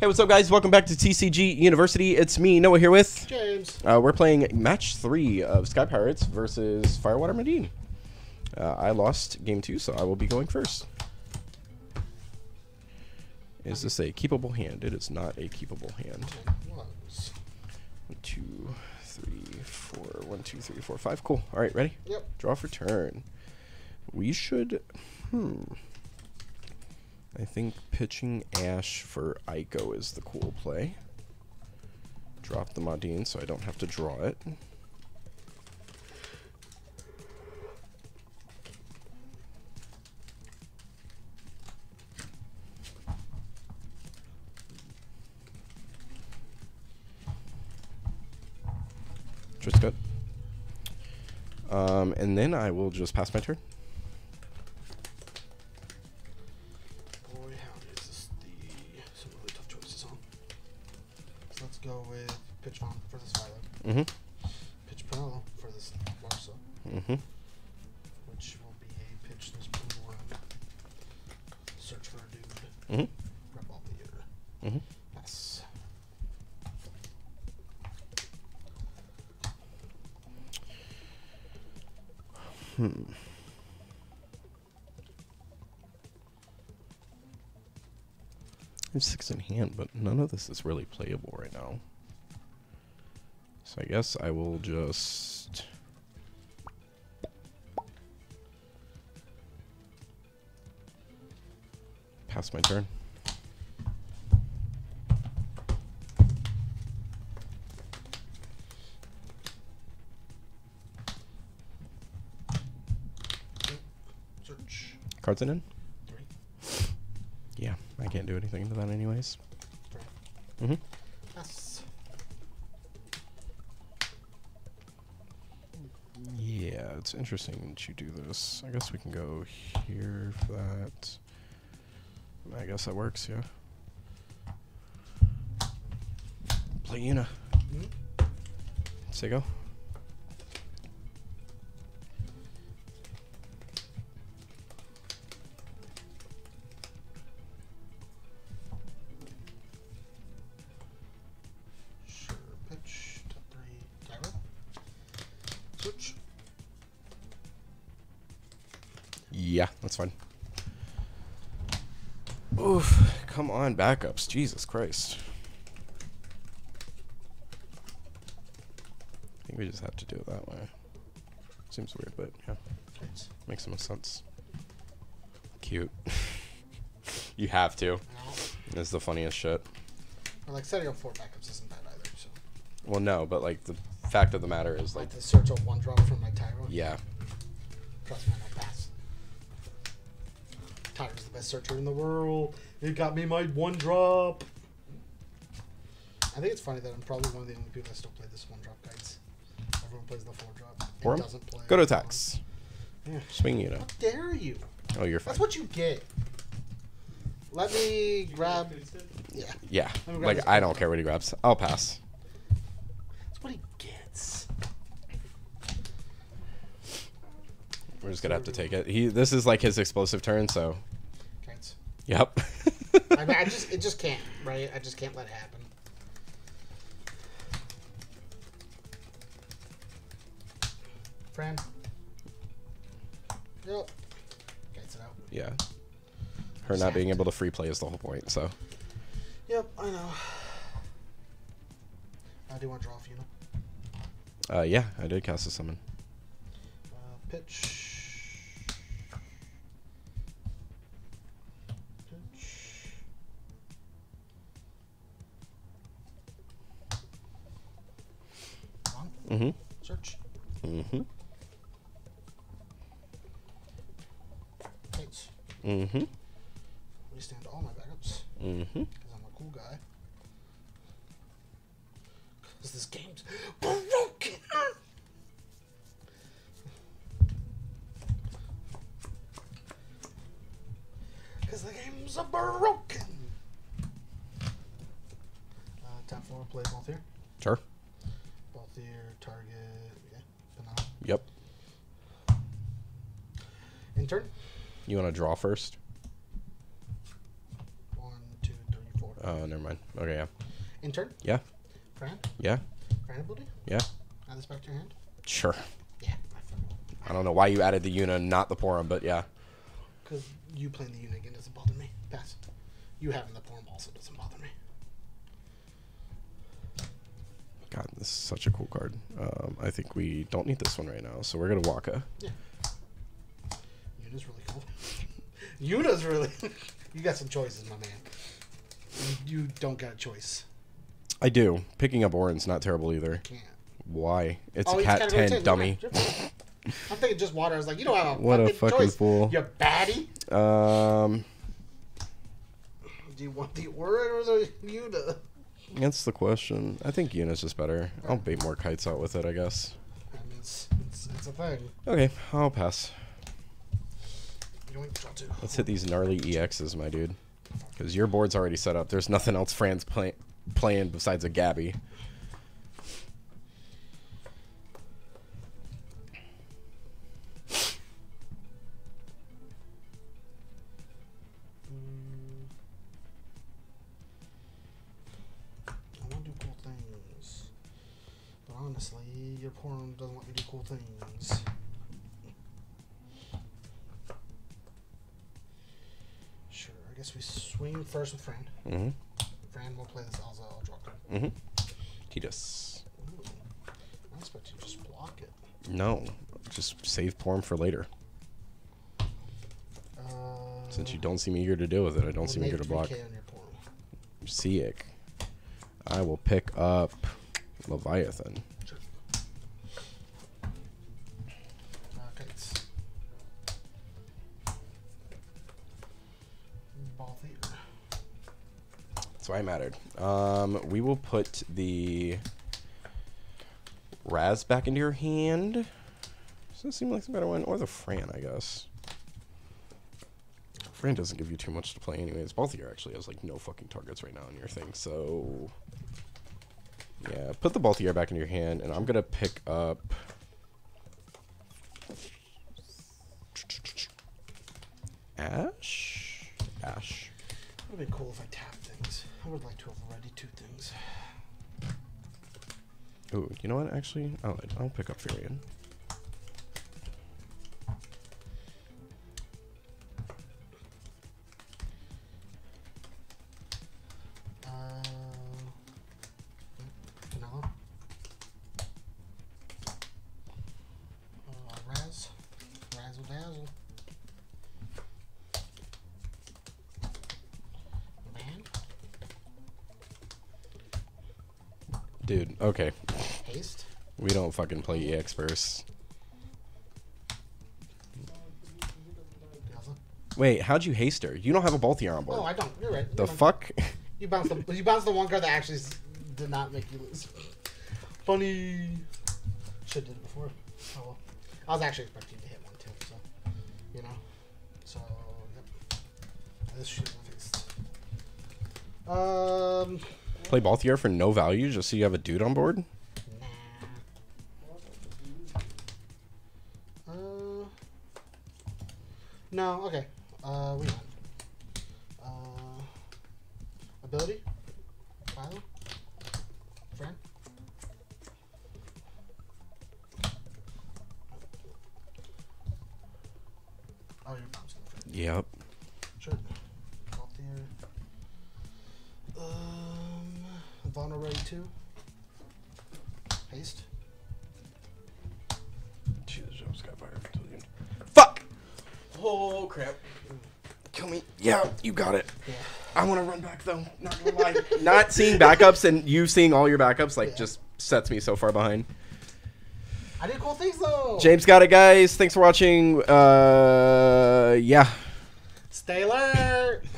Hey, what's up, guys? Welcome back to TCG University. It's me, Noah, here with James. We're playing match 3 of Sky Pirates versus Firewater Modine. I lost game 2, so I will be going first. Is this a keepable hand? It is not a keepable hand. 1, 2, 3, 4. 1, 2, 3, 4, 5. Cool. All right, ready? Yep. Draw for turn. We should. I think pitching Ash for Iko is the cool play. Drop the Modine so I don't have to draw it. Just good. And then I will just pass my turn. Go with pitch on for this Violet. Pitch Pearl for this Larsa. Which will be a pitch this blue one. Search for a dude. Grab all the air. Yes. I have 6 in hand, but none of this is really playable right now. So I guess I will just... pass my turn. Search. Cards in? Yeah, I can't do anything to that anyways. Yes. Yeah, it's interesting that you do this. I guess we can go here for that. I guess that works, yeah. Play Una. Say go. Yeah, that's fine. Oof, come on, backups. Jesus Christ. I think we just have to do it that way. Seems weird, but yeah. Makes some sense. Cute. You have to. No. It's the funniest shit. Well, like, setting up 4 backups isn't bad either, so. Well, no, but, like, the fact of the matter is, like... the search of 1 drop from my Tyro? Yeah. Trust me, I know pass. Tyro's the best searcher in the world. It got me my 1-drop. I think it's funny that I'm probably one of the only people that still play this 1-drop guides. Everyone plays the 4-drop. Porum doesn't play. Go to attacks. Yeah. Swing you now. How dare you? Oh, you're fine. That's what you get. Let me grab. Yeah. Yeah. Like, I don't care what he grabs. I'll pass. That's what he gets. We're just going to have to take it. This is like his explosive turn, so. Can't. Yep. I mean, it just can't, right? I just can't let it happen. Fran. Yep. Gets it out. Yeah. Her not being able to free play is the whole point, so. Yep, I know. I do want to draw for you now. Yeah, I did cast a summon. Pitch. Search. Pitch. We stand all my backups. Because I'm a cool guy. Because this game's broken. Because the game's broken. Time for play Balthier. Sure. Balthier, target, yeah, banana. Yep. Intern. You want to draw first? 1, 2, 3, 4. Never mind. Okay, yeah. In turn? Yeah. Fran? Yeah. Fran ability? Yeah. Add this back to your hand? Sure. Yeah. I don't know why you added the Yuna, not the Porum, but yeah. Because you playing the Yuna again doesn't bother me. Pass. You having the Porum also doesn't bother me. God, this is such a cool card. I think we don't need this one right now, so we're going to Waka. Yeah. Yuna's really cool. Yuna's really... You got some choices, my man. You don't got a choice. I do. Picking up Orin's not terrible either. You can't. Why? It's a cat 10, dummy. I'm thinking just water. I was like, you don't have a fucking choice. Fool. You're batty. Do you want the Orin or the Yuna? That's the question. I think Yuna's just better. Right. I'll bait more kites out with it, I guess. I mean, it's a thing. Okay, I'll pass. Let's hit these gnarly EXs, my dude. Because your board's already set up. There's nothing else Fran's playing besides a Gabby. Honestly, your Porum doesn't let me do cool things. Sure, I guess we swing first with Fran. Mm-hmm. Fran will play this Alza, I'll draw card. Mm-hmm. He does. Ooh. I expect you to just block it. No, just save Porum for later. Since you don't seem eager to deal with it, I don't seem eager to block. Sick. I will pick up Leviathan. Sure. Kites. Balthier. That's why I mattered. We will put the Raz back into your hand. Does that seem like the better one? Or the Fran, I guess. Fran doesn't give you too much to play anyways. Balthier actually has like no fucking targets right now in your thing, so... Yeah, put the Balthier back in your hand, and I'm going to pick up... Ash? Ash. It would have been cool if I tapped things. I would like to have already two things. Ooh, you know what, actually? I'll pick up Furion. Dazzle. Man. Dude, okay. Haste? We don't fucking play EX first. Dazzle. Wait, how'd you haste her? You don't have a Balthier on board. No, I don't. You're right. The fuck? You bounced the one card that actually did not make you lose. Funny. Should have did it before. Oh well. I was actually expecting to hit one too, so you know. So yep. This shit fixed. Play Balthier for no value just so you have a dude on board? Nah. No, okay. We won. Ability? Philo? Friend? Oh, you're bouncing. Yep. Sure. Balthier. Vulnerability 2. Haste. Jesus, I'm Sky Pirates until the end. Fuck! Oh, crap. Kill me. Yeah, you got it. Yeah. I want to run back, though. Not gonna lie. Not seeing backups and you seeing all your backups, like, yeah, just sets me so far behind. I did cool things, though. James got it, guys. Thanks for watching. Yeah. Stay alert.